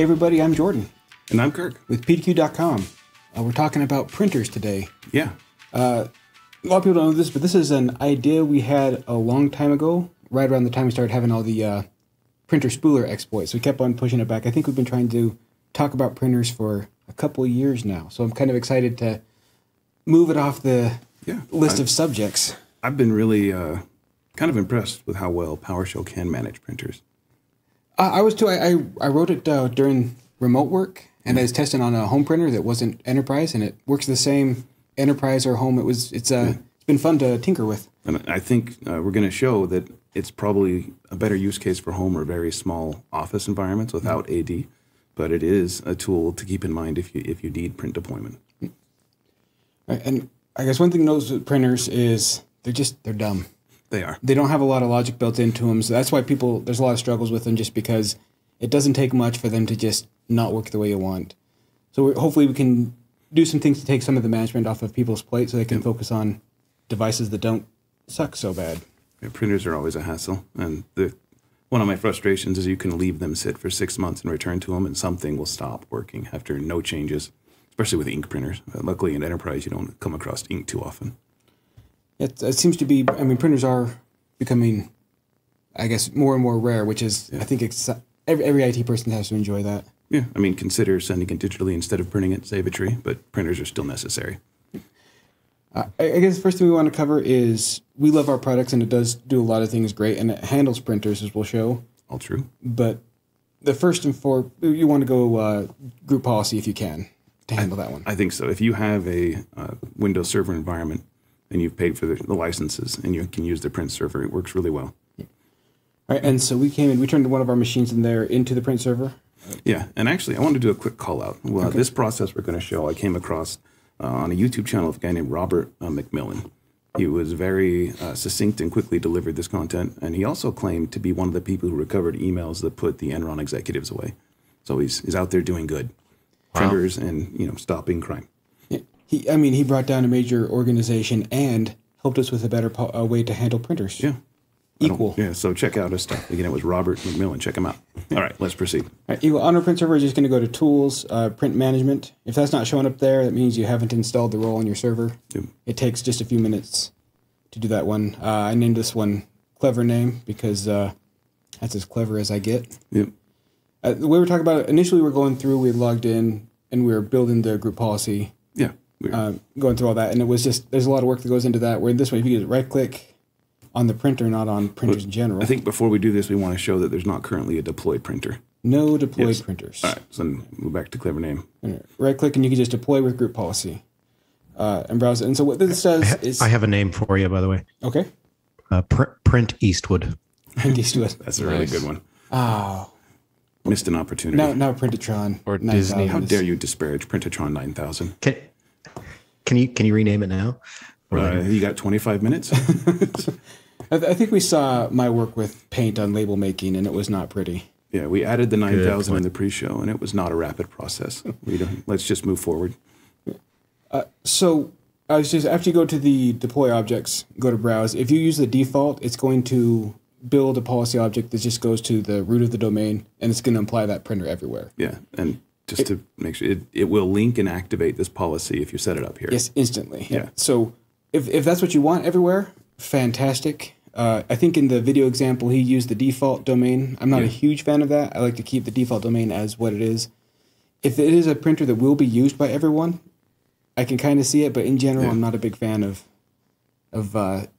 Hey everybody, I'm Jordan. And I'm Kirk. With PDQ.com. We're talking about printers today. Yeah. A lot of people don't know this, but this is an idea we had a long time ago, right around the time we started having all the printer spooler exploits. We kept on pushing it back. I think we've been trying to talk about printers for a couple of years now. So I'm kind of excited to move it off the list of subjects. I've been really kind of impressed with how well PowerShell can manage printers. I was too. I wrote it during remote work, and I was testing on a home printer that wasn't enterprise, and it works the same enterprise or home. It's been fun to tinker with. And I think we're going to show that it's probably a better use case for home or very small office environments without AD, but it is a tool to keep in mind if you need print deployment. Right, and I guess one thing those printers is they're dumb. They are. They don't have a lot of logic built into them, so that's why there's a lot of struggles with them, just because it doesn't take much for them to just not work the way you want. So hopefully we can do some things to take some of the management off of people's plate so they can focus on devices that don't suck so bad. Yeah, printers are always a hassle, and one of my frustrations is you can leave them sit for 6 months and return to them, and something will stop working after no changes, especially with ink printers. Luckily in enterprise, you don't come across ink too often. It seems to be, I mean, printers are becoming, I guess, more and more rare, which is, I think every IT person has to enjoy that. Yeah, I mean, consider sending it digitally instead of printing it, save a tree, but printers are still necessary. I guess the first thing we want to cover is we love our products, and it does do a lot of things great, and it handles printers, as we'll show. All true. But the first and foremost, you want to go group policy if you can to handle that one. I think so. If you have a Windows Server environment, and you've paid for the licenses, and you can use the print server. It works really well. Yeah. All right, and so we came in, we turned one of our machines in there into the print server. Yeah, and actually, I wanted to do a quick call out. Well, this process we're going to show, I came across on a YouTube channel of a guy named Robert McMillan. He was very succinct and quickly delivered this content, and he also claimed to be one of the people who recovered emails that put the Enron executives away. So he's out there doing good. Wow. Printers and, you know, stopping crime. He brought down a major organization and helped us with a better way to handle printers. Yeah. Equal. Yeah, so check out his stuff. Again, it was Robert McMillan. Check him out. All right, let's proceed. All right, on our print server, we're just going to go to Tools, Print Management. If that's not showing up there, that means you haven't installed the role on your server. Yeah. It takes just a few minutes to do that one. I named this one Clever Name because that's as clever as I get. Yep. Yeah. The way we're talking about it, initially we're going through, we logged in, and we were building the group policy. Yeah. Going through all that, and it was just, there's a lot of work that goes into that, where this way, if you just right-click on the printer, not on printers in general. I think before we do this, we want to show that there's not currently a deployed printer. No deployed printers. All right, so then move back to Clever Name. Right-click, and you can just deploy with group policy and browse it. And so what this does is... I have a name for you, by the way. Okay. Print Eastwood. Print Eastwood. That's a really good one. Oh. Missed an opportunity. Now Printatron. Or Disney. How dare you disparage Printatron 9000? Can you rename it now? You got 25 minutes. I think we saw my work with paint on label making, and it was not pretty. Yeah, we added the 9000 in the pre-show, and it was not a rapid process. Let's just move forward. So I was just, after you go to the deploy objects, go to browse. If you use the default, it's going to build a policy object that just goes to the root of the domain, and it's going to imply that printer everywhere. Yeah, and just to make sure, it will link and activate this policy if you set it up here. Yes, instantly. Yeah. So if that's what you want everywhere, fantastic. I think in the video example, he used the default domain. I'm not a huge fan of that. I like to keep the default domain as what it is. If it is a printer that will be used by everyone, I can kind of see it, but in general, I'm not a big fan of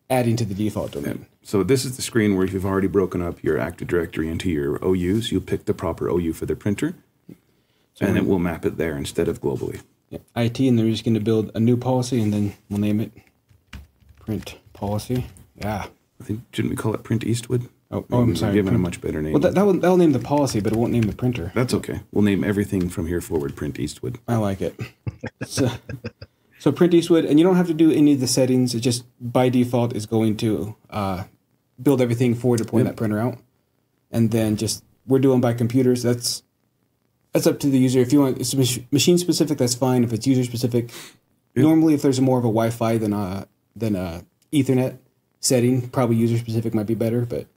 adding to the default domain. Yeah. So this is the screen where if you've already broken up your Active Directory into your OUs, you pick the proper OU for the printer. And it will map it there instead of globally. Yeah. IT, and they're just going to build a new policy, and then we'll name it print policy. Yeah. I think, shouldn't we call it print Eastwood? Oh, I'm sorry. We're giving a much better name. Well, that'll name the policy, but it won't name the printer. That's okay. We'll name everything from here forward print Eastwood. I like it. So print Eastwood, and you don't have to do any of the settings. It just, by default, is going to build everything for deploying that printer out. And then just, we're doing by computers. That's up to the user. If you want, it's machine specific, that's fine. If it's user specific, normally if there's more of a Wi-Fi than a Ethernet setting, probably user specific might be better. But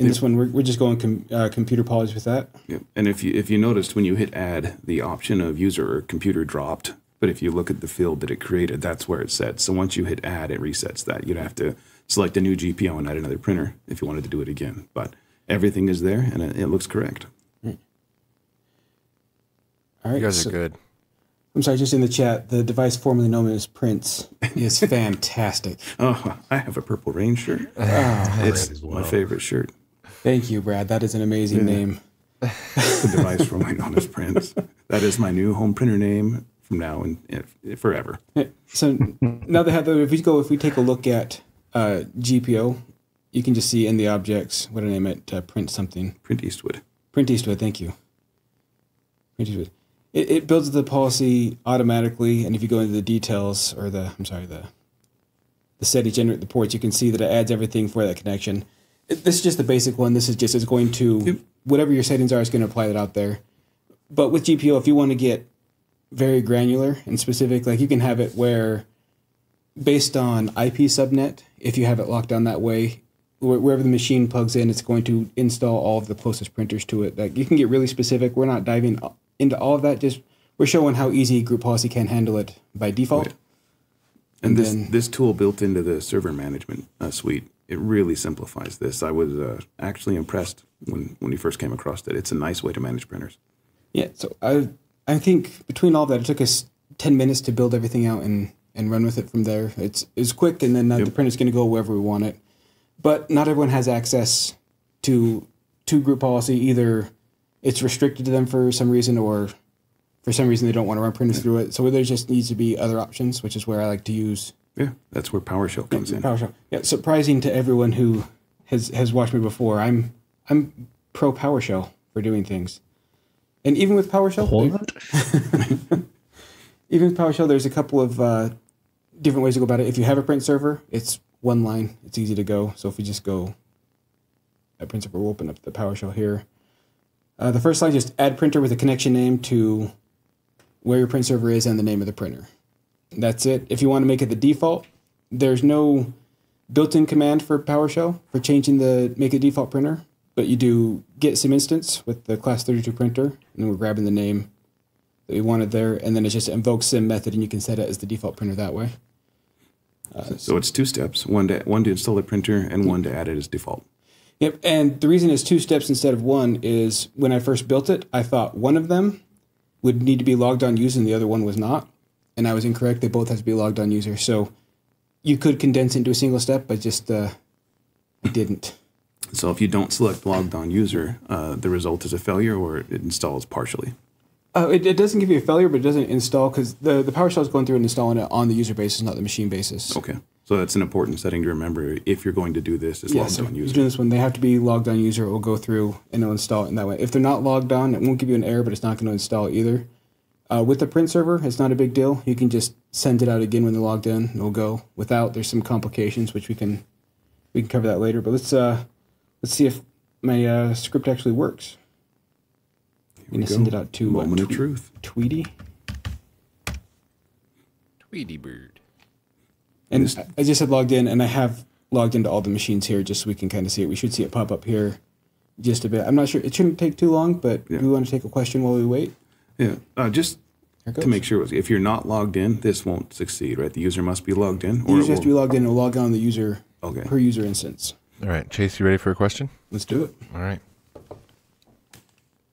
In this one, we're just going computer policy with that. Yep. And if you noticed, when you hit add, the option of user or computer dropped. But if you look at the field that it created, that's where it sets. So once you hit add, it resets that. You'd have to select a new GPO and add another printer if you wanted to do it again. But everything is there, and it looks correct. All right. You guys are good. I'm sorry, just in the chat, the device formerly known as Prince is fantastic. Oh, I have a purple rain shirt. It's my favorite shirt. Thank you, Brad. That is an amazing name. The device formerly known as Prince. That is my new home printer name from now and forever. So now that if we take a look at GPO, you can just see in the objects, what I name it, print something. Print Eastwood. Print Eastwood, thank you. Print Eastwood. It builds the policy automatically, and if you go into the details, or the setting, generate the ports, you can see that it adds everything for that connection. This is just the basic one. This is just, it's going to, whatever your settings are, it's going to apply that out there. But with GPO, if you want to get very granular and specific, like you can have it where, based on IP subnet, if you have it locked down that way, wherever the machine plugs in, it's going to install all of the closest printers to it. Like you can get really specific. We're not diving into all of that. Just we're showing how easy group policy can handle it by default. Right. And this tool built into the server management suite, it really simplifies this. I was actually impressed when we first came across it. It's a nice way to manage printers. Yeah, so I think between all that, it took us 10 minutes to build everything out and run with it from there. It's quick, and then the printer's going to go wherever we want it. But not everyone has access to group policy. Either it's restricted to them for some reason, or for some reason they don't want to run printers through it. So there just needs to be other options, which is where I like to use. Yeah, that's where PowerShell comes in. PowerShell. Yeah, surprising to everyone who has watched me before, I'm pro PowerShell for doing things, and even with PowerShell, there's a couple of different ways to go about it. If you have a print server, it's one line. It's easy to go. So if we just go at print server, we'll open up the PowerShell here. The first line, just add printer with a connection name to where your print server is and the name of the printer. That's it. If you want to make it the default, there's no built-in command for PowerShell for changing the make it default printer, but you do get some instance with the class 32 printer, and then we're grabbing the name that we wanted there, and then it's just invoke CIM method, and you can set it as the default printer that way. So it's two steps, one to install the printer and one to add it as default. Yep, and the reason it's two steps instead of one is when I first built it, I thought one of them would need to be logged on user and the other one was not. And I was incorrect. They both have to be logged on user. So you could condense into a single step, but just didn't. So if you don't select logged on user, the result is a failure, or it installs partially. It doesn't give you a failure, but it doesn't install because the PowerShell is going through and installing it on the user basis, not the machine basis. Okay. So that's an important setting to remember if you're going to do this is logged on user. If you're doing this one, they have to be logged on user. It will go through and it'll install it in that way. If they're not logged on, it won't give you an error, but it's not going to install either. With the print server, it's not a big deal. You can just send it out again when they're logged in. It'll go. Without, there's some complications, which we can cover that later. But let's see if my script actually works. I'm going to send it out to Tweety. Tweety Bird. And I just had logged in, and I have logged into all the machines here just so we can kind of see it. We should see it pop up here just a bit. I'm not sure. It shouldn't take too long, but we want to take a question while we wait. Yeah, just to make sure, if you're not logged in, this won't succeed, right? The user must be logged in? The user has to be logged in and log on the user per user instance. All right, Chase, you ready for a question? Let's do it. All right.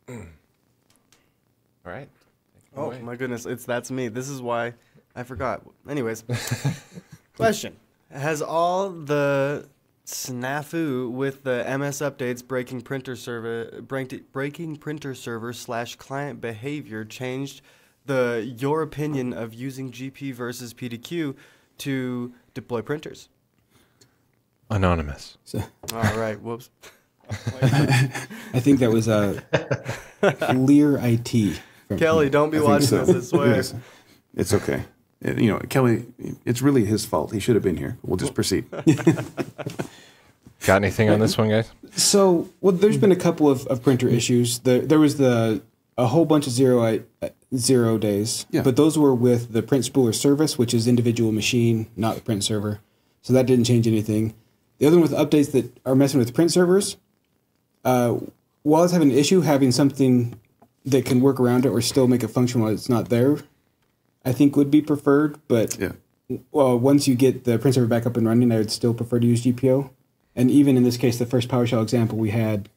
All right. Oh, my goodness, that's me. This is why I forgot. Anyways, question. Has all the snafu with the MS updates breaking printer server / client behavior changed your opinion of using GP versus PDQ to deploy printers? Anonymous. So. All right. Whoops. I think that was Lear IT. Kelly, don't be watching this. I swear. It's okay. You know, Kelly, it's really his fault. He should have been here. We'll just proceed. Got anything on this one, guys? So, well, there's been a couple of printer issues. There was a whole bunch of zero days, but those were with the print spooler service, which is individual machine, not the print server. So that didn't change anything. The other one with updates that are messing with print servers, while it's having an issue, having something that can work around it or still make it function while it's not there, I think would be preferred. But yeah. Once you get the print server back up and running, I would still prefer to use GPO. And even in this case, the first PowerShell example we had,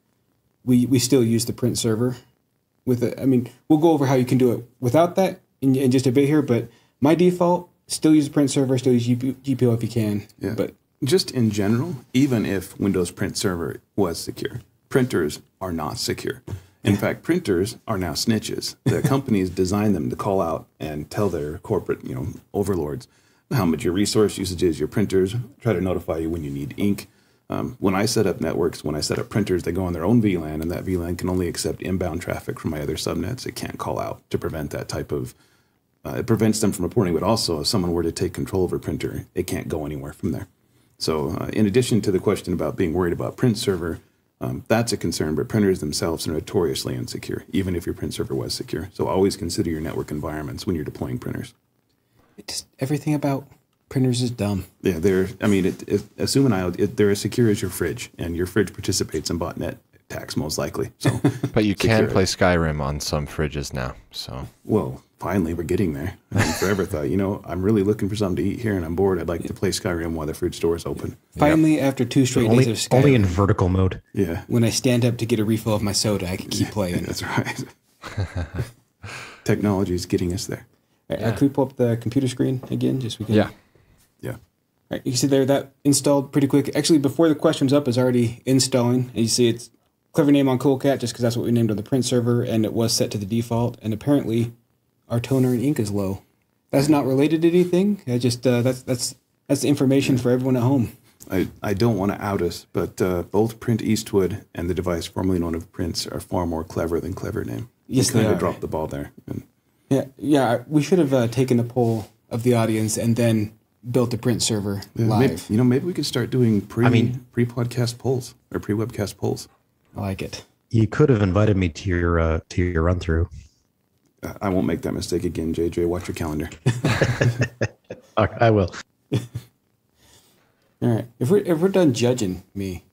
we still use the print server. With it, I mean, we'll go over how you can do it without that in just a bit here. But my default, still use the print server, still use GPO if you can. Yeah. But just in general, even if Windows Print Server was secure, printers are not secure. In fact, printers are now snitches. The companies design them to call out and tell their corporate, overlords how much your resource usage is, your printers, try to notify you when you need ink. When I set up networks, when I set up printers, they go on their own VLAN, and that VLAN can only accept inbound traffic from my other subnets. It can't call out to prevent that type of, it prevents them from reporting, but also if someone were to take control of a printer, it can't go anywhere from there. So in addition to the question about being worried about print server, that's a concern, but printers themselves are notoriously insecure, even if your print server was secure. So always consider your network environments when you're deploying printers. Just everything about printers is dumb. Yeah, they're, I mean, assuming they're as secure as your fridge, and your fridge participates in botnet attacks most likely. So, but you can play Skyrim on some fridges now. So, well, finally we're getting there. I forever thought, I'm really looking for something to eat here, and I'm bored. I'd like to play Skyrim while the fridge door is open. Finally, yep. After two straight days of Skyrim, only in vertical mode. Yeah. When I stand up to get a refill of my soda, I can keep playing. That's right. Technology is getting us there. Right, yeah. Can we pull up the computer screen again? Just so we can... Yeah. Yeah. All right, you can see there that installed pretty quick. Actually, before the question's up, is already installing. And you see it's clever name on Coolcat just because that's what we named on the print server, and it was set to the default. And apparently, our toner and ink is low. That's not related to anything. I just that's the information for everyone at home. I don't want to out us, but both Print Eastwood and the device formerly known as Prints are far more clever than Clever Name. Yes, they are. Dropped the ball there. And yeah. We should have taken a poll of the audience and then built a print server live. Maybe, maybe we could start doing pre-podcast polls or pre-webcast polls. I like it. You could have invited me to your run through. I won't make that mistake again, JJ. Watch your calendar. All right, I will. All right. If we're done judging me,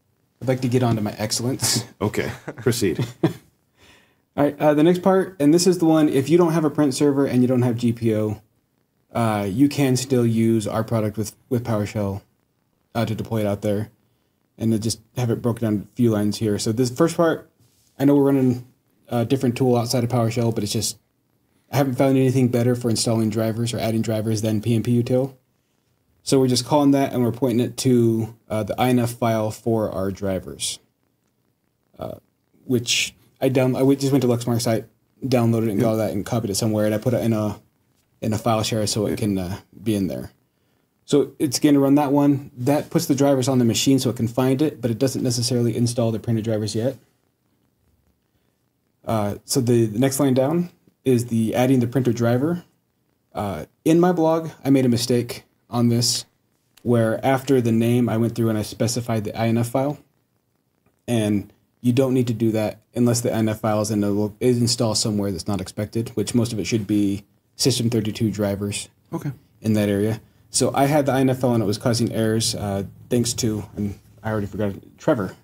I'd like to get on to my excellence. Okay, proceed. All right, the next part, and this is the one, if you don't have a print server and you don't have GPO, you can still use our product with PowerShell to deploy it out there. And I just have it broken down a few lines here. So this first part, I know we're running a different tool outside of PowerShell, but it's just, I haven't found anything better for installing drivers or adding drivers than PNPUtil. So we're just calling that, and we're pointing it to the INF file for our drivers, which... I just went to Lexmark's site, downloaded it, and got all that, and copied it somewhere, and I put it in a file share so it can be in there. So it's going to run that one. That puts the drivers on the machine so it can find it, but it doesn't necessarily install the printed drivers yet. So the next line down is the adding the printer driver. In my blog, I made a mistake on this, where after the name, I went through and I specified the INF file, and you don't need to do that unless the INF file is installed somewhere that's not expected, which most of it should be System32 drivers in that area. So I had the INF file and it was causing errors thanks to, and I already forgot, Trevor,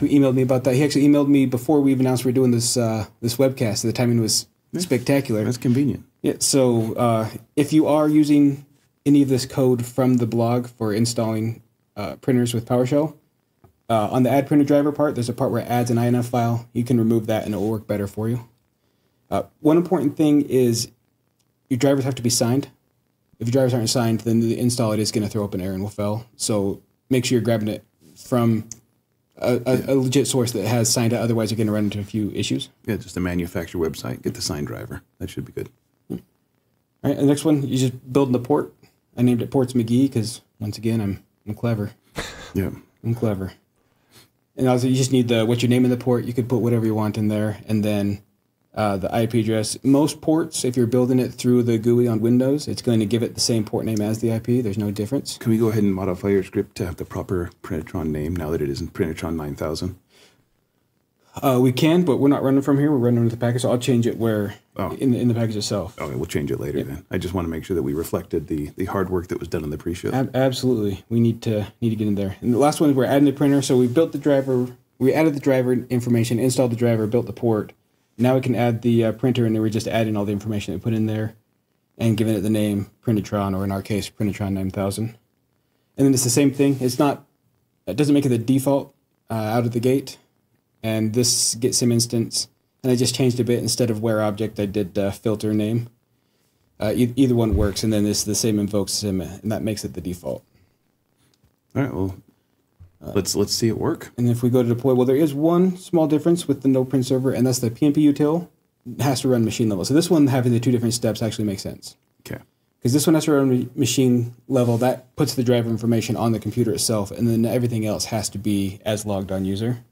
who emailed me about that. He actually emailed me before we even announced we were doing this this webcast, so the timing was spectacular. That's convenient. Yeah. So if you are using any of this code from the blog for installing printers with PowerShell, on the add printer driver part, there's a part where it adds an INF file. You can remove that and it will work better for you. One important thing is your drivers have to be signed. If your drivers aren't signed, then the install it is going to throw up an error and will fail. So make sure you're grabbing it from a legit source that has signed it. Otherwise, you're going to run into a few issues. Yeah, just the manufacturer website. Get the signed driver. That should be good. All right, the next one, you just building the port. I named it Ports McGee because, once again, I'm clever. Yeah. I'm clever. And also, you just need what's your name in the port. You could put whatever you want in there. And then the IP address. Most ports, if you're building it through the GUI on Windows, it's going to give it the same port name as the IP. There's no difference. Can we go ahead and modify your script to have the proper Printatron name now that it isn't Printatron 9000? We can, but we're not running from here. We're running with the package. So I'll change it in the package itself. Okay, we'll change it later then. I just want to make sure that we reflected the hard work that was done in the pre-show. Absolutely. We need to get in there. And the last one is we're adding the printer. So we built the driver We added the driver information, installed the driver, built the port. Now we can add the printer, and then we're just adding all the information we put in there and giving it the name Printatron, or in our case, Printatron 9000. And then it's the same thing. It's not, it doesn't make it the default out of the gate. And this Git SIM instance, and I just changed a bit. Instead of where object, I did filter name. Either one works, and then it's the same invoke SIM, and that makes it the default. All right, well, let's see it work. And if we go to deploy, well, there is one small difference with the no print server, and that's the PNPUtil has to run machine level. So this one having the two different steps actually makes sense. Okay. Because this one has to run machine level. That puts the driver information on the computer itself, and then everything else has to be as logged on user.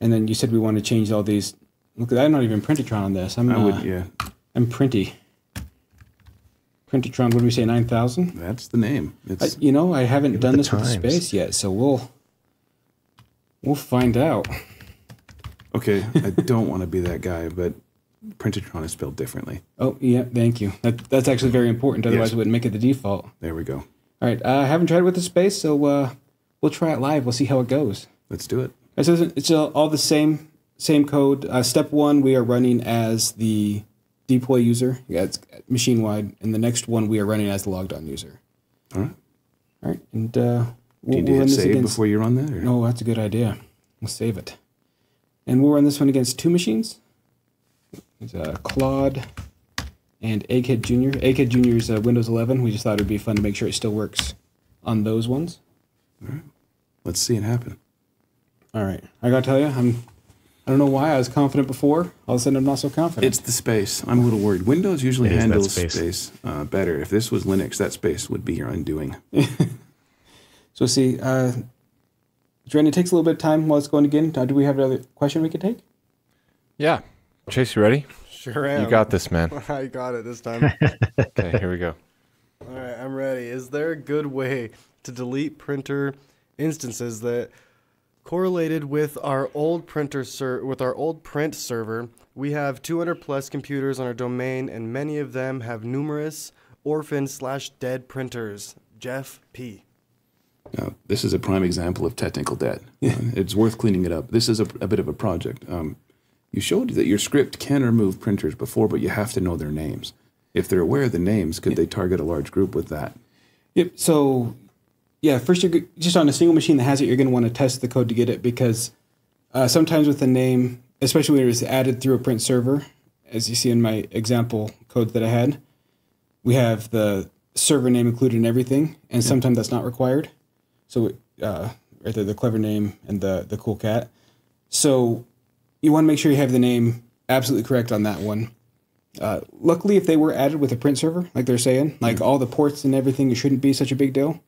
And then you said we want to change all these. Look, I'm not even Printatron on this. I'm Printy. Printatron, what do we say, 9000? That's the name. It's, you know, I haven't done this with space yet, so we'll find out. Okay, I don't want to be that guy, but Printatron is spelled differently. Oh, yeah, thank you. That's actually very important, otherwise it wouldn't make it the default. There we go. All right, I haven't tried it with the space, so we'll try it live. We'll see how it goes. Let's do it. It's all the same code. Step one, we are running as the deploy user, it's machine-wide, and the next one we are running as the logged-on user. All right. All right, and we'll run this save against, before you run that? Or? No, that's a good idea. We'll save it. And we'll run this one against two machines. It's Claude and Egghead Jr. Egghead Jr. is Windows 11. We just thought it would be fun to make sure it still works on those ones. All right. Let's see it happen. All right. I got to tell you, I don't know why I was confident before. All of a sudden, I'm not so confident. It's the space. I'm a little worried. Windows usually handles space better. If this was Linux, that space would be your undoing. So see, Jordan, it takes a little bit of time while it's going again. Do we have another question we could take? Yeah. Chase, you ready? Sure am. You got this, man. I got it this time. Okay, here we go. All right, I'm ready. Is there a good way to delete printer instances that correlated with our old print server? We have 200 plus computers on our domain, and many of them have numerous orphan/dead printers. Jeff P. Now, this is a prime example of technical debt. It's worth cleaning it up. This is a bit of a project. You showed that your script can remove printers before, but you have to know their names. If they're aware of the names, could they target a large group with that? Yep. So. Yeah, first, you're just on a single machine that has it, you're going to want to test the code to get it, because sometimes with a name, especially when it was added through a print server, as you see in my example code that I had, we have the server name included in everything, and sometimes that's not required. So right there, the clever name and the cool cat. So you want to make sure you have the name absolutely correct on that one. Luckily, if they were added with a print server, like they're saying, like all the ports and everything, it shouldn't be such a big deal.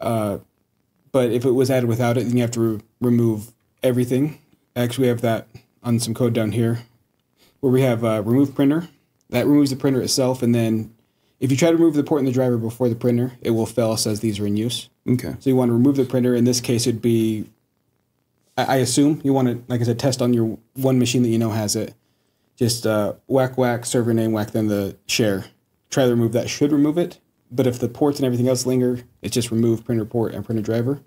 But if it was added without it, then you have to remove everything. Actually, we have that on some code down here where we have remove printer. That removes the printer itself, and then if you try to remove the port and the driver before the printer, it will fail us as these are in use. Okay. So you want to remove the printer. In this case, it'd be, I assume, you want to, like I said, test on your one machine that you know has it. Just whack, whack, server name, whack, then the share. Try to remove that. Should remove it. But if the ports and everything else linger, it's just remove printer port and printer driver.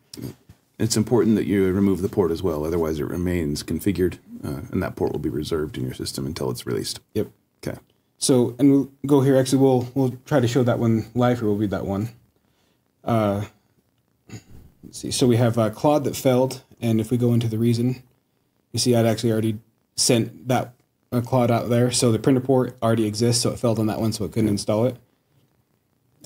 It's important that you remove the port as well. Otherwise, it remains configured, and that port will be reserved in your system until it's released. Yep. Okay. So, and we'll go here. Actually, we'll try to show that one live here. We'll read that one. Let's see. So we have Claude that failed, and if we go into the reason, you see I'd actually already sent that Claude out there. So the printer port already exists, so it failed on that one, so it couldn't install it.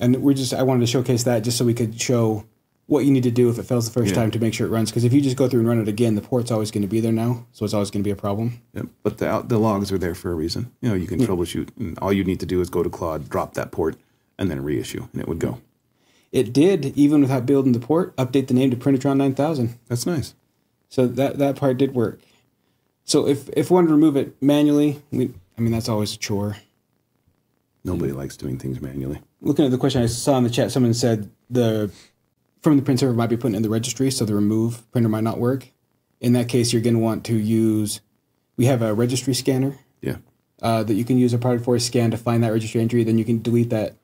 And I wanted to showcase that just so we could show what you need to do if it fails the first time to make sure it runs. Because if you just go through and run it again, the port's always going to be there now, so it's always going to be a problem. Yep. But the logs are there for a reason. You know, you can troubleshoot, and all you need to do is go to Claude, drop that port, and then reissue, and it would go. It did, even without building the port, update the name to Printatron 9000. That's nice. So that part did work. So if we wanted to remove it manually, that's always a chore. Nobody likes doing things manually. Looking at the question I saw in the chat, someone said from the print server might be put in the registry, so the remove printer might not work. In that case, you're going to want to use, we have a registry scanner that you can use a product for, scan to find that registry entry. Then you can delete that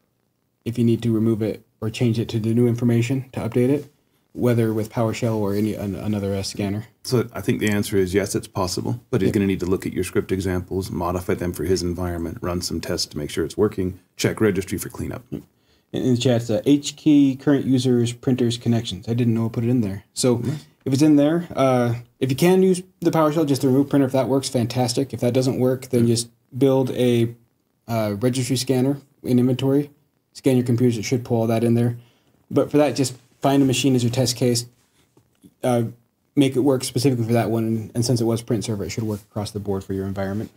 if you need to remove it or change it to the new information to update it. whether with PowerShell or any another scanner? So I think the answer is yes, it's possible, but he's going to need to look at your script examples, modify them for his environment, run some tests to make sure it's working, check registry for cleanup. In the chat, H key, current users, printers, connections. I didn't know I put it in there. So if it's in there, if you can use the PowerShell, just the remove printer, if that works, fantastic. If that doesn't work, then just build a registry scanner in inventory, scan your computers, it should pull all that in there. But for that, just find a machine as your test case, make it work specifically for that one, and since it was print server, it should work across the board for your environment.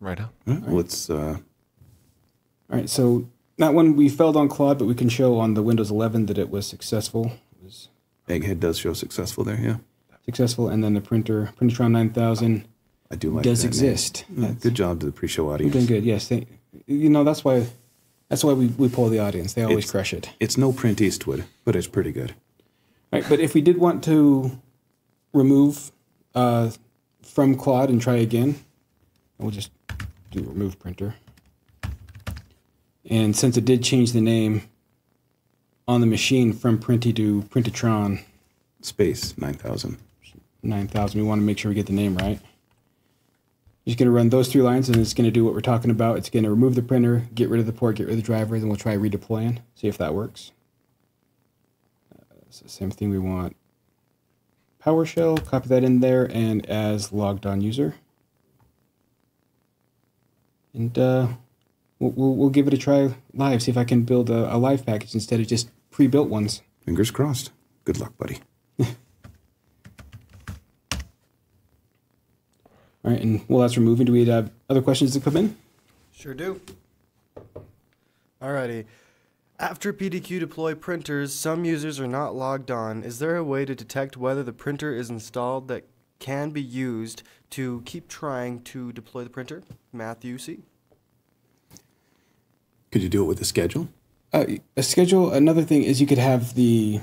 Right on. Yeah, well, it's, all right, so that one we failed on Claude, but we can show on the Windows 11 that it was successful. It was, Egghead does show successful there, yeah. Successful, and then the printer, Printatron 9000, I do like does that exist. Good job to the pre-show audience. You're doing good, yes. You know, that's why... That's why we pull the audience. They always crush it. It's no Print Eastwood, but it's pretty good. All right, but if we did want to remove from Claude and try again, we'll just do remove printer. And since it did change the name on the machine from Printy to Printatron. Space 9000. 9000. We want to make sure we get the name right. Just going to run those three lines, and it's going to do what we're talking about. It's going to remove the printer, get rid of the port, get rid of the driver, then we'll try redeploying, see if that works. So same thing we want. PowerShell, copy that in there, and as logged on user. And we'll give it a try live, see if I can build a live package instead of just pre-built ones. Fingers crossed. Good luck, buddy. All right, and while that's removing, do we have other questions that come in? Sure do. All righty. After PDQ deploy printers, some users are not logged on. Is there a way to detect whether the printer is installed that can be used to keep trying to deploy the printer? Matthew C. Could you do it with a schedule? A schedule, another thing is you could have the...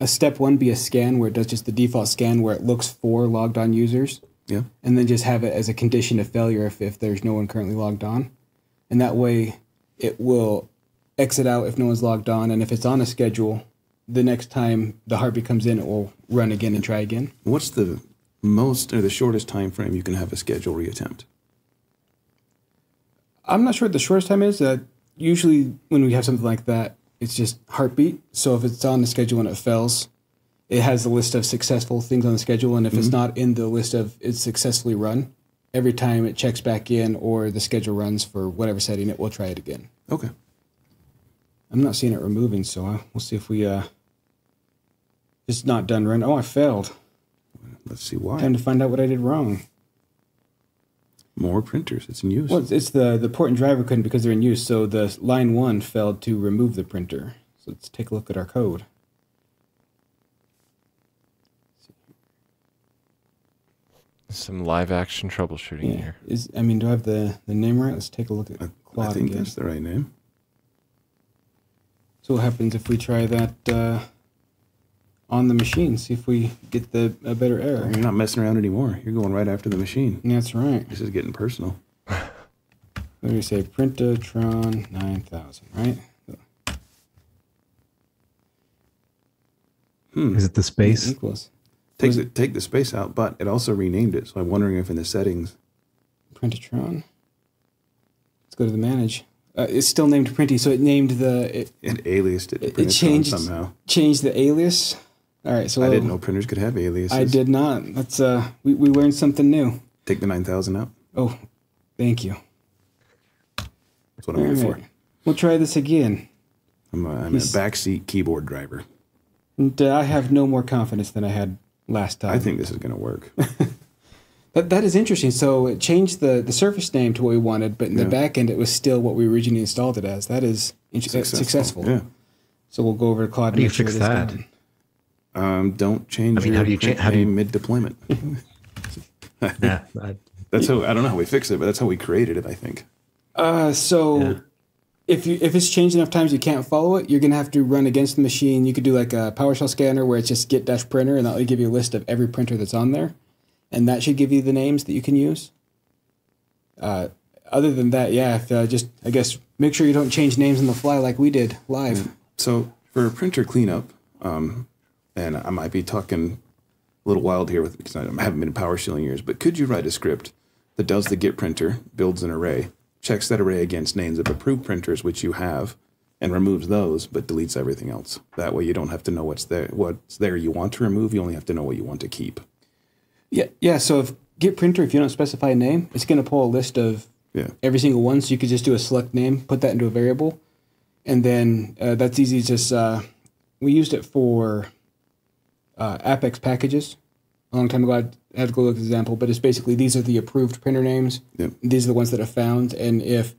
A step one be a scan where it does just the default scan where it looks for logged on users. Yeah. And then just have it as a condition of failure if there's no one currently logged on. And that way it will exit out if no one's logged on. And if it's on a schedule, the next time the heartbeat comes in, it will run again and try again. What's the most or the shortest time frame you can have a schedule reattempt? I'm not sure what the shortest time is. Usually when we have something like that, it's just heartbeat. So if it's on the schedule and it fails, it has a list of successful things on the schedule, and if it's not in the list of it's successfully run, every time it checks back in or the schedule runs for whatever setting, it will try it again. Okay. I'm not seeing it removing, so we'll see if we... it's not done run. Oh, I failed. Let's see why. Time to find out what I did wrong. More printers. It's in use. Well, it's the port and driver couldn't because they're in use, so the line 1 failed to remove the printer. So let's take a look at our code. Some live action troubleshooting here. I mean, do I have the name right? Let's take a look at Claude again. I think that's the right name. So what happens if we try that on the machine, see if we get a better error? You're not messing around anymore. You're going right after the machine. That's right. This is getting personal. Let me say Printatron 9000, right? Is it the space? Equals. Take the space out, but it also renamed it, so I'm wondering if in the settings... Printatron. Let's go to the manage. It's still named Printy, so it named the... It aliased it to Printatron somehow. Changed the alias. All right, so... I didn't know printers could have aliases. I did not. That's, we learned something new. Take the 9000 out. Oh, thank you. That's what I'm here for. We'll try this again. I'm a backseat keyboard driver. And I have no more confidence than I had... last time. I think this is going to work. That is interesting. So it changed the surface name to what we wanted, but in the back end, it was still what we originally installed it as. That is successful. Yeah. So we'll go over to Claude and make sure it's done. Don't change your mid-deployment. That's how, I don't know how we fix it, but that's how we created it, I think. If it's changed enough times you can't follow it, you're going to have to run against the machine. You could do like a PowerShell scanner where it's just git-printer, and that will give you a list of every printer that's on there. And that should give you the names that you can use. Other than that, yeah, just, I guess, make sure you don't change names on the fly like we did live. So for printer cleanup, And I might be talking a little wild here because I haven't been in PowerShell in years, but could you write a script that does the git printer, builds an array, checks that array against names of approved printers, which you have, and removes those, but deletes everything else. That way you don't have to know what's there you want to remove, you only have to know what you want to keep. Yeah, so if git printer, if you don't specify a name, it's going to pull a list of every single one, so you could just do a select name, put that into a variable, and then that's easy. Just we used it for Apex packages a long time ago. I had to go look at the example, but it's basically these are the approved printer names. Yep. These are the ones that are found, and if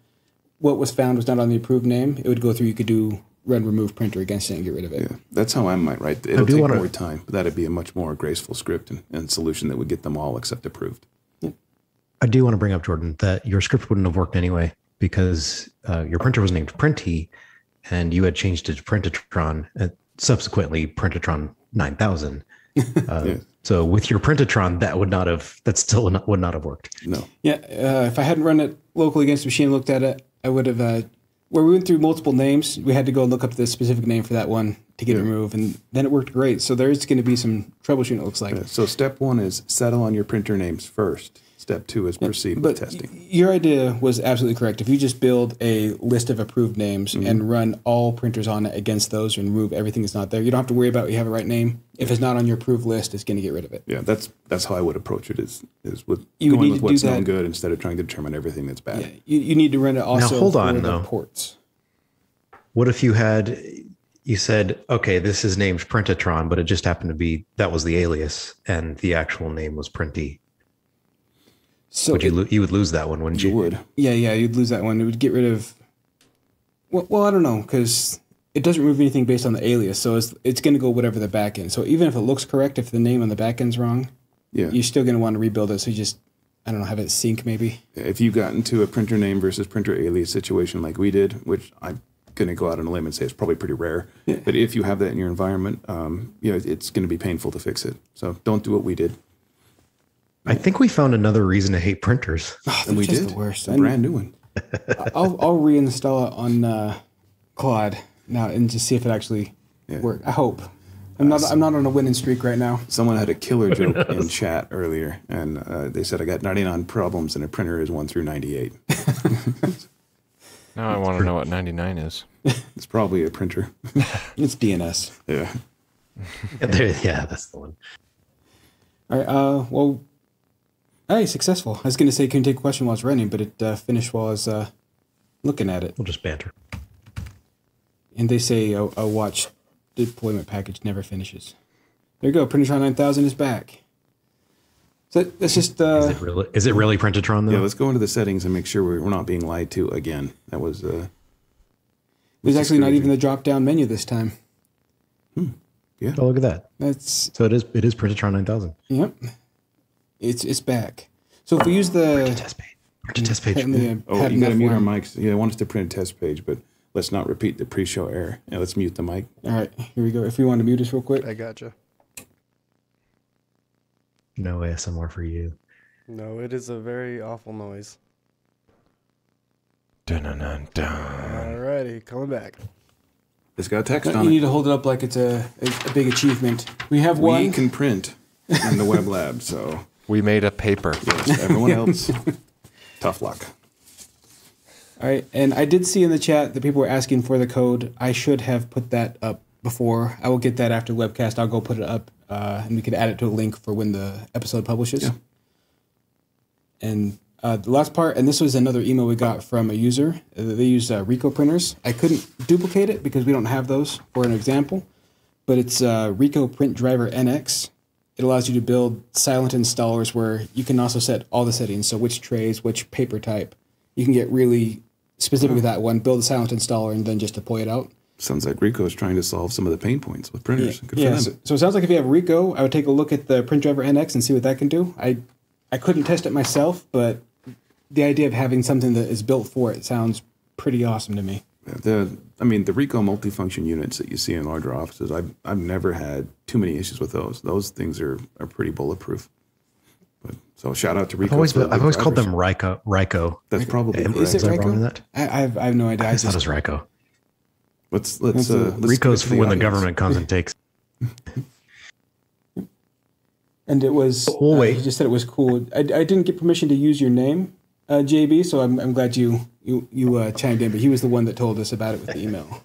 what was found was not on the approved name, it would go through. You could do run remove printer against it and get rid of it. Yeah, that's how I might write it. It'll take more time, but that'd be a much more graceful script and solution that would get them all except approved. Yep. I do want to bring up, Jordan, that your script wouldn't have worked anyway because your printer was named Printy, and you had changed it to Printatron, and subsequently Printatron 9000. So with your Printatron, that would not have, that still would not have worked. No. Yeah. If I hadn't run it locally against the machine and looked at it, I would have, where we went through multiple names, we had to go look up the specific name for that one to get it removed. And then it worked great. So there's going to be some troubleshooting, it looks like. Yeah. So step one is settle on your printer names first. Step two is proceed with testing. Your idea was absolutely correct. If you just build a list of approved names and run all printers on it against those and remove everything that's not there, you don't have to worry about you have a right name. If it's not on your approved list, it's going to get rid of it. Yeah, that's how I would approach it. Is with you going with what's not good instead of trying to determine everything that's bad. Yeah, you need to run it also. Now hold on though. Ports. What if you said, okay, this is named Printatron, but it just happened to be that was the alias, and the actual name was Printy. So you would lose that one, wouldn't you? You would. Yeah, you'd lose that one. It would get rid of... Well, I don't know, because it doesn't remove anything based on the alias, so it's going to go whatever the back end. So even if it looks correct, if the name on the back end's wrong, you're still going to want to rebuild it, so you just, I don't know, have it sync maybe. If you got into a printer name versus printer alias situation like we did, which I'm going to go out on a limb and say it's probably pretty rare, but if you have that in your environment, it's going to be painful to fix it. So don't do what we did. I think we found another reason to hate printers. Oh, and we did. The worst. A brand new one. I'll reinstall it on Claude now and just see if it actually works. I hope. I'm not on a winning streak right now. Someone had a killer joke in chat earlier, and they said I got 99 problems, and a printer is 1 through 98. Now I want to know what 99 is. It's probably a printer. It's DNS. Yeah, that's the one. All right. Well. Hey, successful. I was going to say, can take a question while it's running, but it finished while I was looking at it. We'll just banter. And they say a watch deployment package never finishes. There you go. Printatron 9000 is back. So that's just... Is it really Printatron, though? Yeah, let's go into the settings and make sure we're not being lied to again. That was... There's actually not even the drop-down menu this time. Hmm. Yeah. Oh, look at that. That's... So it is Printatron 9000. Yep. It's back. So if we use the... Print a test page. Print a test page. You got to mute our mics. Yeah, I want us to print a test page, but let's not repeat the pre-show error. Yeah, let's mute the mic. All right, here we go. If we want to mute us real quick. I gotcha. No ASMR for you. No, it is a very awful noise. Dun-dun-dun-dun. All righty, coming back. It's got text on it. You need to hold it up like it's a big achievement. We have one. We can print. In the web lab, so we made a paper. Yes, everyone else, tough luck. All right, and I did see in the chat that people were asking for the code. I should have put that up before. I will get that after the webcast. I'll go put it up, and we can add it to a link for when the episode publishes. Yeah. And the last part, and this was another email we got from a user. They use Ricoh printers. I couldn't duplicate it because we don't have those for an example, but it's Ricoh Print Driver NX. It allows you to build silent installers where you can also set all the settings. So which trays, which paper type. You can get really specific with that one, build a silent installer, and then just deploy it out. Sounds like Ricoh is trying to solve some of the pain points with printers. Yeah. Good for them. So it sounds like if you have Ricoh, I would take a look at the Print Driver NX and see what that can do. I couldn't test it myself, but the idea of having something that is built for it sounds pretty awesome to me. The Ricoh multifunction units that you see in larger offices, I've never had too many issues with those. Those things are pretty bulletproof. But, so shout out to Ricoh. I've always called them Ricoh. That's probably is it Ricoh? I have no idea. I thought it was Ricoh. Ricoh's for when the government comes and takes. And it was, he just said it was cool. I didn't get permission to use your name, JB, so I'm glad you chimed in, but he was the one that told us about it with the email.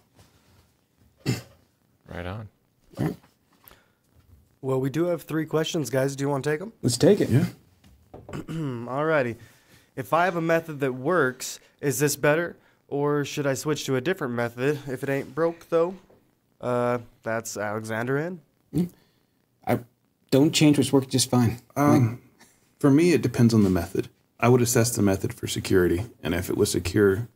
Right on. Right. Well, we do have 3 questions, guys. Do you want to take them? Let's take it. Yeah. Alrighty. If I have a method that works, is this better? Or should I switch to a different method if it ain't broke, though? That's Alexander in. Don't change what's working just fine. For me, it depends on the method. I would assess the method for security, and if it was secure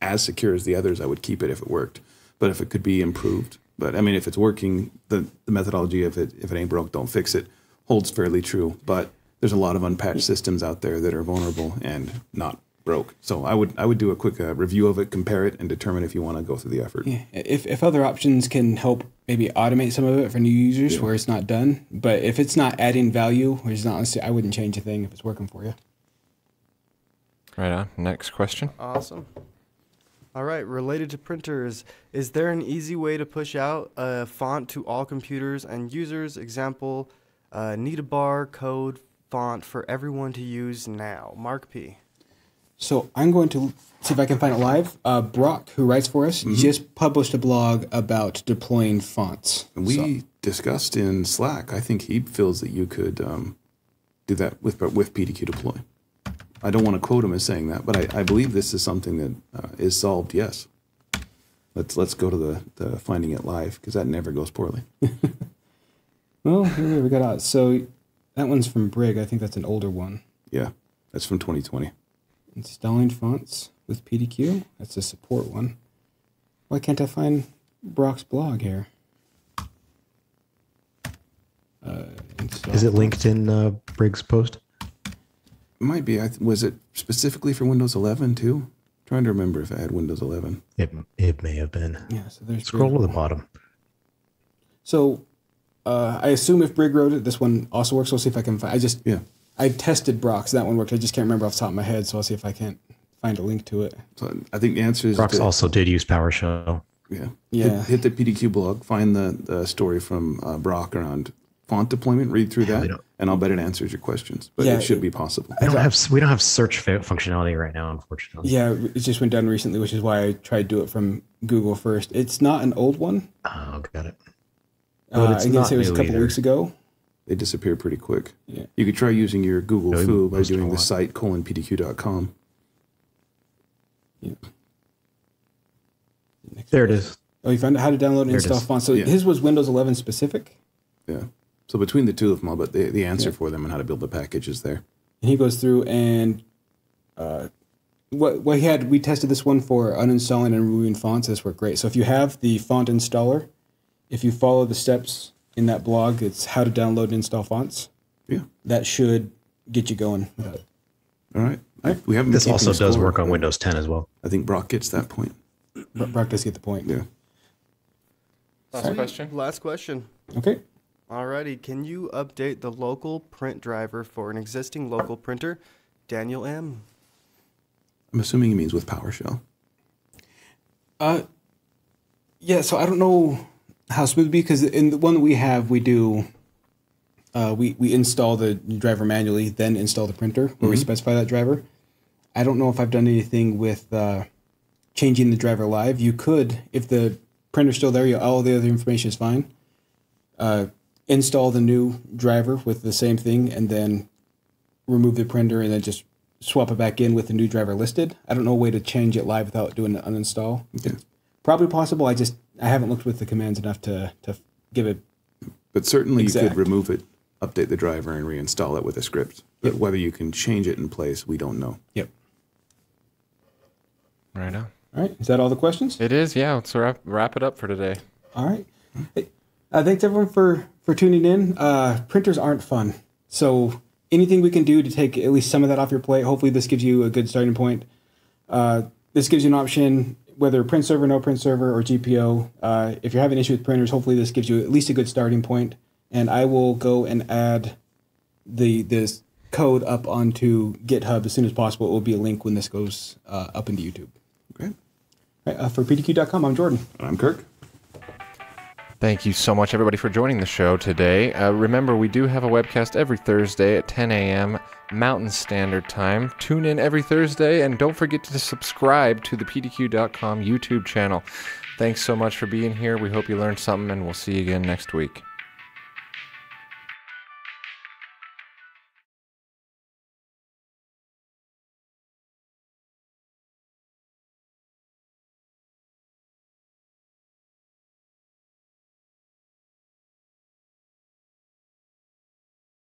as the others, I would keep it if it worked. But if it could be improved, but I mean, if it's working, the methodology of it, if it ain't broke, don't fix it, holds fairly true. But there's a lot of unpatched systems out there that are vulnerable and not broke. So I would do a quick review of it, compare it, and determine if you want to go through the effort. Yeah. If other options can help maybe automate some of it for new users where it's not done, but if it's not adding value, or it's not, I wouldn't change a thing if it's working for you. Right on. Next question. Awesome. All right. Related to printers, is there an easy way to push out a font to all computers and users? Example, need a barcode font for everyone to use now. Mark P. So I'm going to see if I can find it live. Brock, who writes for us, just published a blog about deploying fonts. And we discussed in Slack. I think he feels that you could do that with PDQ Deploy. I don't want to quote him as saying that, but I believe this is something that is solved. Yes. Let's go to the finding it live, because that never goes poorly. Well, here we got out. So that one's from Brig. I think that's an older one. Yeah, that's from 2020. Installing fonts with PDQ. That's a support one. Why can't I find Brock's blog here? Is it linked in Briggs' post? Might be. Was it specifically for Windows 11 too? I'm trying to remember if I had Windows 11. It may have been. Yeah. So there's scroll to the bottom. So I assume if Brig wrote it, this one also works. We'll see if I can find. I tested Brock's. That one worked. I just can't remember off the top of my head, so I'll see if I can't find a link to it. So I think the answer is Brock's also did use PowerShell. Yeah. Yeah. Hit the PDQ blog, find the story from Brock around font deployment, read through that, and I'll bet it answers your questions. But it should be possible. We don't have search functionality right now, unfortunately. Yeah, it just went down recently, which is why I tried to do it from Google first. It's not an old one. Oh, got it. I guess it was a couple weeks ago. They disappear pretty quick. Yeah. You could try using your Google foo by doing the site /PDQ.com. Yeah. There it is. Oh, you found out how to download and install fonts. So his was Windows 11 specific. Yeah. So between the two of them, I'll bet the answer for them and how to build the package is there. And he goes through and what he had, we tested this one for uninstalling and removing fonts. This worked great. So if you have the font installer, if you follow the steps in that blog, it's how to download and install fonts. Yeah, that should get you going. All right. We haven't. This also does work on Windows 10 as well. I think Brock gets that point. Brock does get the point. Yeah. Last question. Okay. Alrighty. Can you update the local print driver for an existing local printer? Daniel M. I'm assuming he means with PowerShell. Yeah. So I don't know how smooth would be, because in the one that we have, we do we install the driver manually, then install the printer where we specify that driver. I don't know if I've done anything with changing the driver live. You could, if the printer's still there, all the other information is fine. Install the new driver with the same thing, and then remove the printer, and then just swap it back in with the new driver listed. I don't know a way to change it live without doing an uninstall. Okay. Probably possible. I haven't looked with the commands enough to give it. But certainly you could remove it, update the driver, and reinstall it with a script. But whether you can change it in place, we don't know. Yep. Right on. All right. Is that all the questions? It is. Yeah. Let's wrap it up for today. All right. Hey, thanks everyone for tuning in. Printers aren't fun. So anything we can do to take at least some of that off your plate. Hopefully this gives you a good starting point. This gives you an option. Whether print server, no print server, or GPO, if you're having an issue with printers, hopefully this gives you at least a good starting point. And I will go and add this code up onto GitHub as soon as possible. It will be a link when this goes up into YouTube. Okay. All right, for PDQ.com, I'm Jordan. And I'm Kirk. Thank you so much, everybody, for joining the show today. Remember, we do have a webcast every Thursday at 10 a.m. Mountain Standard Time. Tune in every Thursday, and don't forget to subscribe to the PDQ.com YouTube channel. Thanks so much for being here. We hope you learned something, and we'll see you again next week.